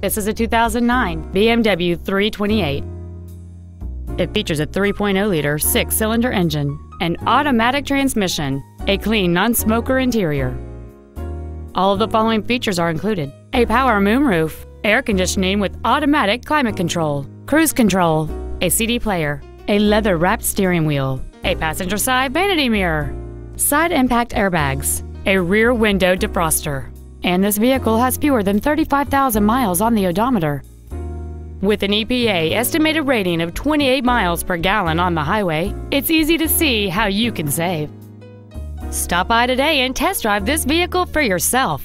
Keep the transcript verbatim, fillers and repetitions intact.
This is a two thousand nine B M W three twenty-eight. It features a three point oh liter six-cylinder engine, an automatic transmission, a clean non-smoker interior. All of the following features are included: a power moonroof, air conditioning with automatic climate control, cruise control, a C D player, a leather-wrapped steering wheel, a passenger side vanity mirror, side impact airbags, a rear window defroster. And this vehicle has fewer than thirty-five thousand miles on the odometer. With an E P A estimated rating of twenty-eight miles per gallon on the highway, it's easy to see how you can save. Stop by today and test drive this vehicle for yourself.